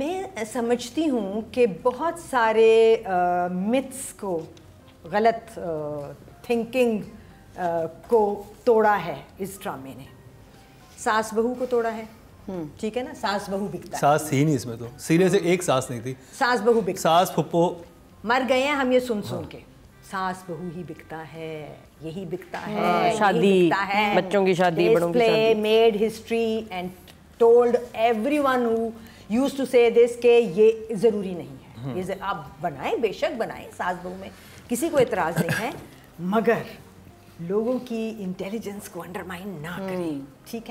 मैं समझती हूँ कि बहुत सारे मिथ्स को, गलत थिंकिंग को तोड़ा है इस ड्रामे ने। सास बहू को तोड़ा है, ठीक है ना, सास बहू बिकता है। सास ही नहीं इसमें, तो सीरियस एक सास नहीं थी, सास बहू बिकता, सास फुप्पो मर गए हैं हम ये सुन सुन के, सास बहू ही बिकता है, यही बिकता है, शादी बिकता है, बच्चों की शादी, बड़ों की शादी, made history and told everyone who used to say this के ये ज़रूरी नहीं है, ये आप बनाएं, बेशक बनाएं, सास बहू में किसी को एतराज़ नहीं है, मगर लोगों की इंटेलिजेंस को अंडरमाइन ना करें, ठीक है।